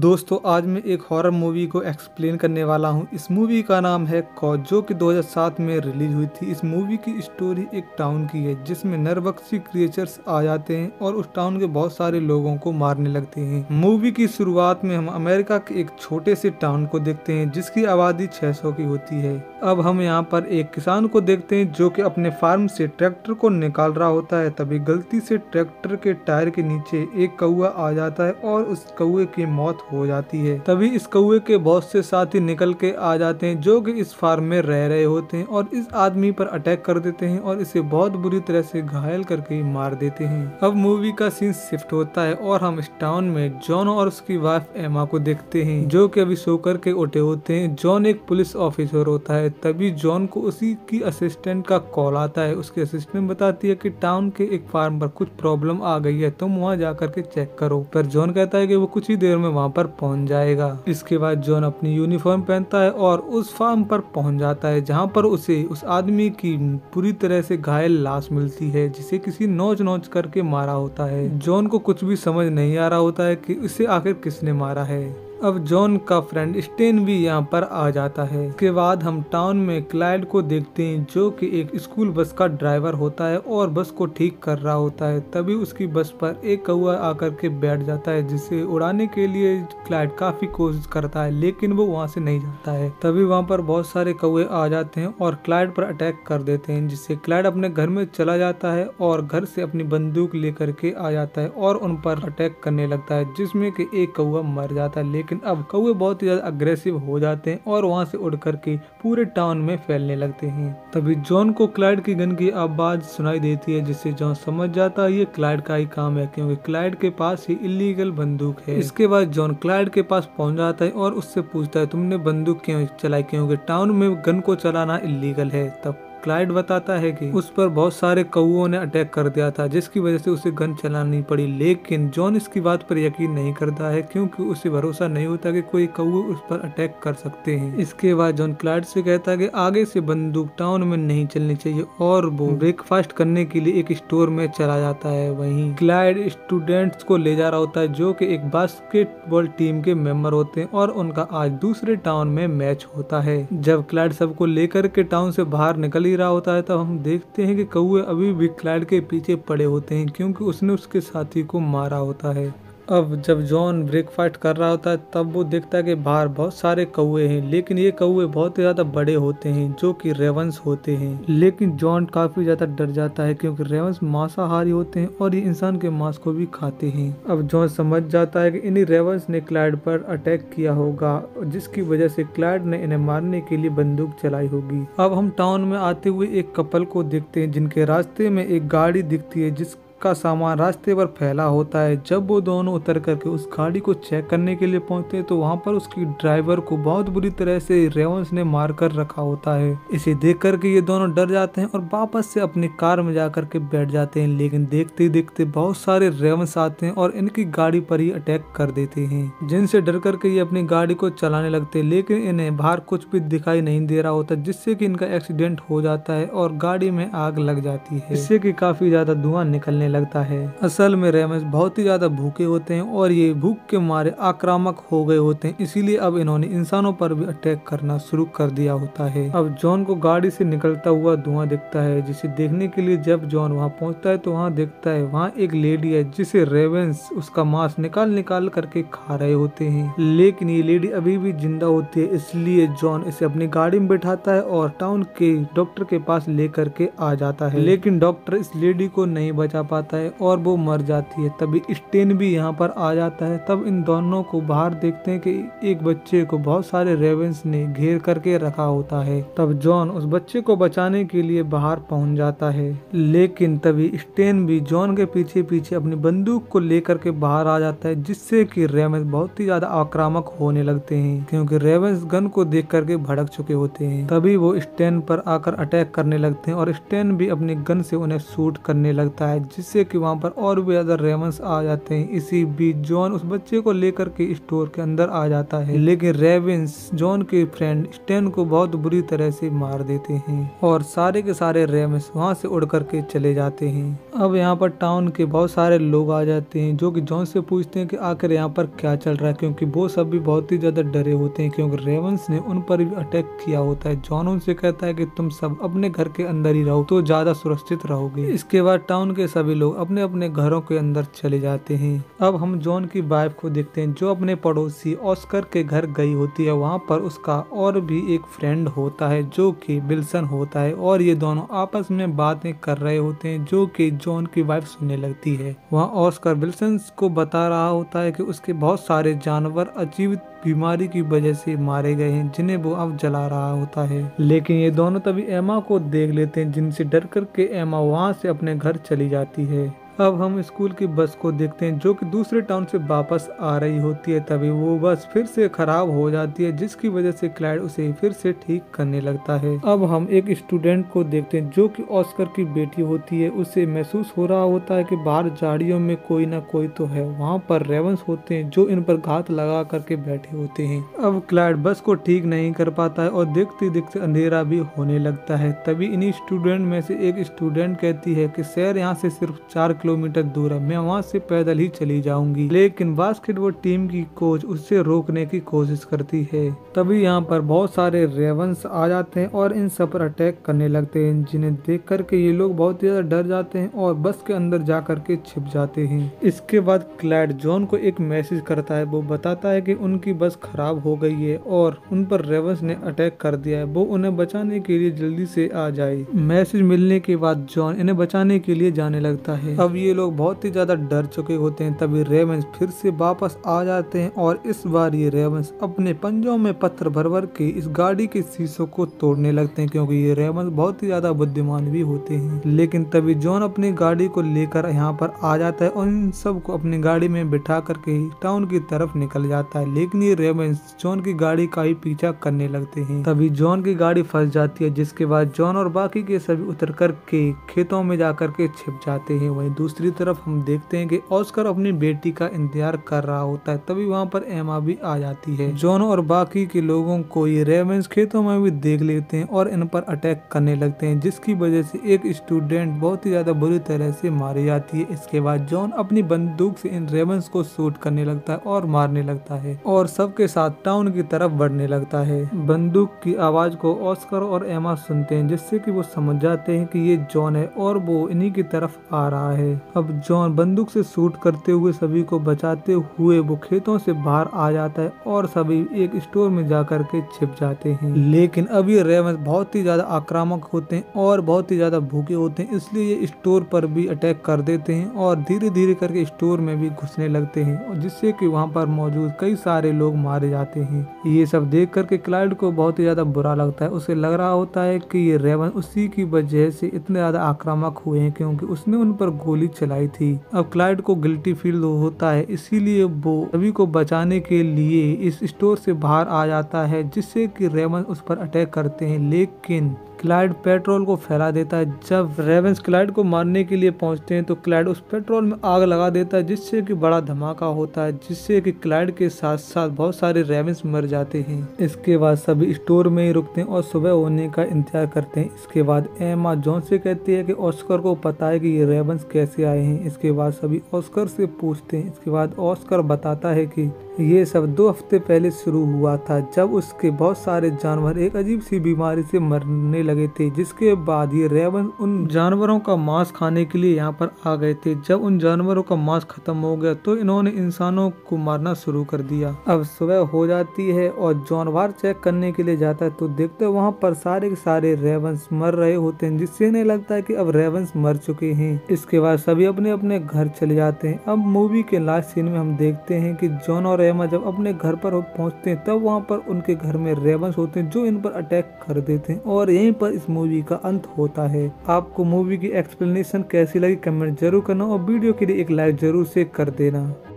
दोस्तों आज मैं एक हॉरर मूवी को एक्सप्लेन करने वाला हूं। इस मूवी का नाम है कॉ, जो कि 2007 में रिलीज हुई थी। इस मूवी की स्टोरी एक टाउन की है जिसमें नरभक्षी क्रिएचर्स आ जाते हैं और उस टाउन के बहुत सारे लोगों को मारने लगते हैं। मूवी की शुरुआत में हम अमेरिका के एक छोटे से टाउन को देखते हैं जिसकी आबादी 600 की होती है। अब हम यहाँ पर एक किसान को देखते हैं जो कि अपने फार्म से ट्रैक्टर को निकाल रहा होता है। तभी गलती से ट्रैक्टर के टायर के नीचे एक कौवा आ जाता है और उस कौवे की मौत हो जाती है। तभी इस कौवे के बहुत से साथी निकल के आ जाते हैं जो कि इस फार्म में रह रहे होते हैं और इस आदमी पर अटैक कर देते हैं और इसे बहुत बुरी तरह से घायल करके मार देते हैं। अब मूवी का सीन शिफ्ट होता है और हम इस टाउन में जॉन और उसकी वाइफ एमा को देखते हैं जो कि अभी सोकर के उठे होते हैं। जॉन एक पुलिस ऑफिसर होता है। तभी जॉन को उसी की असिस्टेंट का कॉल आता है। उसकी असिस्टेंट बताती है कि टाउन के एक फार्म पर कुछ प्रॉब्लम आ गई है, तुम वहां जाकर के चेक करो। पर जॉन कहता है कि वो कुछ ही देर में वहां पर पहुंच जाएगा। इसके बाद जॉन अपनी यूनिफॉर्म पहनता है और उस फार्म पर पहुंच जाता है जहां पर उसे उस आदमी की पूरी तरह से घायल लाश मिलती है जिसे किसी नोच करके मारा होता है। जॉन को कुछ भी समझ नहीं आ रहा होता है कि इसे आखिर किसने मारा है। अब जॉन का फ्रेंड स्टेन भी यहाँ पर आ जाता है। इसके बाद हम टाउन में क्लाइड को देखते हैं जो कि एक स्कूल बस का ड्राइवर होता है और बस को ठीक कर रहा होता है। तभी उसकी बस पर एक कौवा आकर के बैठ जाता है जिसे उड़ाने के लिए क्लाइड काफी कोशिश करता है लेकिन वो वहाँ से नहीं जाता है। तभी वहाँ पर बहुत सारे कौवे आ जाते हैं और क्लाइड पर अटैक कर देते हैं जिससे क्लाइड अपने घर में चला जाता है और घर से अपनी बंदूक लेकर के आ जाता है और उन पर अटैक करने लगता है जिसमे की एक कौवा मर जाता है। लेकिन अब कौवे बहुत ही ज्यादा अग्रेसिव हो जाते हैं और वहां से उड़ करके पूरे टाउन में फैलने लगते हैं। तभी जॉन को क्लाइड की गन की आवाज सुनाई देती है जिससे जॉन समझ जाता है ये क्लाइड का ही काम है क्योंकि क्लाइड के पास ही इलीगल बंदूक है। इसके बाद जॉन क्लाइड के पास पहुंच जाता है और उससे पूछता है तुमने बंदूक क्यों चलाई, क्योंकि टाउन में गन को चलाना इलीगल है। तब क्लाइड बताता है कि उस पर बहुत सारे कौओं ने अटैक कर दिया था जिसकी वजह से उसे गन चलानी पड़ी। लेकिन जॉन इसकी बात पर यकीन नहीं करता है क्योंकि उसे भरोसा नहीं होता कि कोई कौवे उस पर अटैक कर सकते हैं। इसके बाद जॉन क्लाइड से कहता है कि आगे से बंदूक टाउन में नहीं चलनी चाहिए और वो ब्रेकफास्ट करने के लिए एक स्टोर में चला जाता है। वहीं क्लाइड स्टूडेंट्स को ले जा रहा होता है जो की एक बास्केटबॉल टीम के मेंबर होते हैं और उनका आज दूसरे टाउन में मैच होता है। जब क्लाइड सबको लेकर के टाउन से बाहर निकल रहा होता है तब तो हम देखते हैं कि कौवे अभी भी क्लाइड के पीछे पड़े होते हैं क्योंकि उसने उसके साथी को मारा होता है। अब जब जॉन ब्रेकफास्ट कर रहा होता है तब वो देखता है कि बाहर बहुत सारे कौवे हैं लेकिन ये कौवे बहुत ही ज़्यादा बड़े होते हैं जो कि रेवंस होते हैं। लेकिन जॉन काफ़ी ज़्यादा डर जाता है क्योंकि रेवंस मांसाहारी होते हैं और ये इंसान के मांस को भी खाते हैं। अब जॉन समझ जाता है कि इन्हीं रेवंस ने क्लाइड पर अटैक किया होगा जिसकी वजह से क्लाइड ने इन्हें मारने के लिए बंदूक चलाई होगी। अब हम टाउन में आते हुए एक कपल को देखते हैं जिनके रास्ते में एक गाड़ी दिखती है जिस का सामान रास्ते पर फैला होता है। जब वो दोनों उतर करके उस गाड़ी को चेक करने के लिए पहुंचते हैं तो वहां पर उसकी ड्राइवर को बहुत बुरी तरह से रेवंस ने मार कर रखा होता है। इसे देख करके ये दोनों डर जाते हैं और वापस से अपनी कार में जा करके बैठ जाते हैं। लेकिन देखते ही देखते बहुत सारे रेवंस आते हैं और इनकी गाड़ी पर ही अटैक कर देते हैं जिनसे डर करके ये अपनी गाड़ी को चलाने लगते हैं। लेकिन इन्हें बाहर कुछ भी दिखाई नहीं दे रहा होता जिससे कि इनका एक्सीडेंट हो जाता है और गाड़ी में आग लग जाती है जिससे कि काफी ज्यादा धुआं निकलने लगता है। असल में रेवंस बहुत ही ज्यादा भूखे होते हैं और ये भूख के मारे आक्रामक हो गए होते हैं, इसीलिए अब इन्होंने इंसानों पर भी अटैक करना शुरू कर दिया होता है। अब जॉन को गाड़ी से निकलता हुआ धुआं दिखता है जिसे देखने के लिए जब जॉन वहां पहुंचता है तो वहां देखता है वहां एक लेडी है जिसे रेवंस उसका मांस निकाल निकाल करके खा रहे होते हैं। लेकिन ये लेडी अभी भी जिंदा होती है इसलिए जॉन इसे अपनी गाड़ी में बैठाता है और टाउन के डॉक्टर के पास लेकर के आ जाता है। लेकिन डॉक्टर इस लेडी को नहीं बचा आता है और वो मर जाती है। तभी स्टेन भी यहाँ पर आ जाता है। तब इन दोनों को बाहर देखते हैं कि एक बच्चे को बहुत सारे रेवेंस ने घेर करके रखा होता है। तब जॉन उस बच्चे को बचाने के लिए बाहर पहुंच जाता है। लेकिन तभी स्टेन भी जॉन के पीछे पीछे अपनी बंदूक को लेकर के बाहर आ जाता है जिससे कि रेवेंस बहुत ही ज्यादा आक्रामक होने लगते हैं क्योंकि रेवेंस गन को देख करके भड़क चुके होते हैं। तभी वो स्टेन पर आकर अटैक करने लगते हैं और स्टेन भी अपनी गन से उन्हें शूट करने लगता है जिससे कि वहाँ पर और भी ज़्यादा रेवंस आ जाते हैं। इसी बीच जॉन उस बच्चे को लेकर के स्टोर के अंदर आ जाता है, लेकिन रेवंस जॉन के फ्रेंड स्टैन को बहुत बुरी तरह से मार देते हैं और सारे के सारे रेवंस वहाँ से उड़ करके चले जाते हैं। अब यहाँ पर टाउन के बहुत सारे लोग आ जाते हैं जो कि जॉन से पूछते हैं कि आखिर यहाँ पर क्या चल रहा है, क्योंकि वो सब भी बहुत ही ज्यादा डरे होते हैं क्योंकि रेवंस ने उन पर भी अटैक किया होता है। जॉन उनसे कहता है कि तुम सब अपने घर के अंदर ही रहो तो ज्यादा सुरक्षित रहोगे। इसके बाद टाउन के सभी लोग अपने अपने घरों के अंदर चले जाते हैं। अब हम जॉन की वाइफ को देखते हैं जो अपने पड़ोसी ऑस्कर के घर गई होती है। वहाँ पर उसका और भी एक फ्रेंड होता है जो कि विल्सन होता है और ये दोनों आपस में बातें कर रहे होते हैं जो कि जॉन की वाइफ सुनने लगती है। वहाँ ऑस्कर विल्सन को बता रहा होता है कि उसके बहुत सारे जानवर अजीब बीमारी की वजह से मारे गए हैं जिन्हें वो अब जला रहा होता है, लेकिन ये दोनों तभी एमा को देख लेते हैं जिनसे डर करके एमा वहाँ से अपने घर चली जाती है। अब हम स्कूल की बस को देखते हैं जो कि दूसरे टाउन से वापस आ रही होती है। तभी वो बस फिर से खराब हो जाती है जिसकी वजह से क्लाइड उसे फिर से ठीक करने लगता है। अब हम एक स्टूडेंट को देखते हैं जो कि ऑस्कर की बेटी होती है। उसे महसूस हो रहा होता है कि बाहर झाड़ियों में कोई ना कोई तो है। वहाँ पर रेवंस होते हैं जो इन पर घात लगा करके बैठे होते हैं। अब क्लाइड बस को ठीक नहीं कर पाता है और देखते देखते अंधेरा भी होने लगता है। तभी इन्हीं स्टूडेंट में से एक स्टूडेंट कहती है कि शहर यहाँ से सिर्फ 4 किलोमीटर दूर है, मैं वहाँ से पैदल ही चली जाऊंगी, लेकिन बास्केटबॉल टीम की कोच उससे रोकने की कोशिश करती है। तभी यहाँ पर बहुत सारे रेवंस आ जाते हैं और इन सब पर अटैक करने लगते हैं जिन्हें देख करके ये लोग बहुत ज्यादा डर जाते हैं और बस के अंदर जा करके छिप जाते हैं। इसके बाद क्लाइड जॉन को एक मैसेज करता है, वो बताता है कि उनकी बस खराब हो गई है और उन पर रेवंस ने अटैक कर दिया है, वो उन्हें बचाने के लिए जल्दी से आ जाए। मैसेज मिलने के बाद जॉन इन्हें बचाने के लिए जाने लगता है। अब ये लोग बहुत ही ज्यादा डर चुके होते हैं। तभी रेवंस फिर से वापस आ जाते हैं और इस बार ये रेवंस अपने पंजों में पत्थर भर के इस गाड़ी के शीशों को तोड़ने लगते हैं क्योंकि ये रेवंस बहुत ही ज्यादा बुद्धिमान भी होते हैं। लेकिन तभी जॉन अपनी गाड़ी को लेकर यहाँ पर आ जाता है और इन सबको अपनी गाड़ी में बिठा करके टाउन की तरफ निकल जाता है, लेकिन ये रेवंस जॉन की गाड़ी का ही पीछा करने लगते है। तभी जॉन की गाड़ी फंस जाती है जिसके बाद जॉन और बाकी के सभी उतर करके खेतों में जाकर के छिप जाते हैं। वहीं दूसरी तरफ हम देखते हैं कि ऑस्कर अपनी बेटी का इंतजार कर रहा होता है। तभी वहाँ पर एमा भी आ जाती है। जॉन और बाकी के लोगों को ये रेवंस खेतों में भी देख लेते हैं और इन पर अटैक करने लगते हैं जिसकी वजह से एक स्टूडेंट बहुत ही ज्यादा बुरी तरह से मारी जाती है। इसके बाद जॉन अपनी बंदूक से इन रेवंस को शूट करने लगता है और मारने लगता है और सबके साथ टाउन की तरफ बढ़ने लगता है। बंदूक की आवाज को ऑस्कर और एमा सुनते हैं जिससे कि वो समझ जाते हैं कि ये जॉन है और वो इन्हीं की तरफ आ रहा है। अब जॉन बंदूक से शूट करते हुए सभी को बचाते हुए वो खेतों से बाहर आ जाता है और सभी एक स्टोर में जाकर के छिप जाते हैं। लेकिन अब ये रेवंस बहुत ही ज्यादा आक्रामक होते हैं और बहुत ही ज्यादा भूखे होते हैं, इसलिए ये स्टोर पर भी अटैक कर देते हैं और धीरे धीरे करके स्टोर में भी घुसने लगते हैं जिससे कि वहाँ पर मौजूद कई सारे लोग मारे जाते हैं। ये सब देख करके क्लाइड को बहुत ही ज्यादा बुरा लगता है। उसे लग रहा होता है कि ये रेवंस उसी की वजह से इतने ज्यादा आक्रामक हुए हैं क्योंकि उसने उन पर गोली चलाई थी। अब क्लाइड को गिल्टी फील होता है, इसीलिए वो सभी को बचाने के लिए इस स्टोर से बाहर आ जाता है जिससे कि रेवंस उस पर अटैक करते हैं, लेकिन क्लाइड पेट्रोल को फैला देता है। जब रेवंस क्लाइड को मारने के लिए पहुंचते हैं तो क्लाइड उस पेट्रोल में आग लगा देता है जिससे कि बड़ा धमाका होता है जिससे कि क्लाइड के साथ साथ बहुत सारे रेवंस मर जाते हैं। इसके बाद सभी स्टोर में ही रुकते हैं और सुबह होने का इंतजार करते हैं। इसके बाद एमा जॉन से कहती है कि ऑस्कर को पता है कि ये रेवंस कैसे आए हैं। इसके बाद सभी ऑस्कर से पूछते हैं। इसके बाद ऑस्कर बताता है कि ये सब 2 हफ्ते पहले शुरू हुआ था जब उसके बहुत सारे जानवर एक अजीब सी बीमारी से मरने लगे थे, जिसके बाद ये रेवंस उन जानवरों का मांस खाने के लिए यहाँ पर आ गए थे। जब उन जानवरों का मांस खत्म हो गया तो इन्होंने इंसानों को मारना शुरू कर दिया। अब सुबह हो जाती है और जॉन बाहर चेक करने के लिए जाता है तो देखते है वहाँ पर सारे के सारे रेवंस मर रहे होते हैं जिससे इन्हें लगता है कि अब रेवंस मर चुके हैं। इसके बाद सभी अपने अपने घर चले जाते हैं। अब मूवी के लास्ट सीन में हम देखते हैं कि जॉन और एमा जब अपने घर पर पहुंचते हैं तब वहां पर उनके घर में रेवंस होते हैं जो इन पर अटैक कर देते हैं और यहीं पर इस मूवी का अंत होता है। आपको मूवी की एक्सप्लेनेशन कैसी लगी कमेंट जरूर करना और वीडियो के लिए एक लाइक जरूर से कर देना।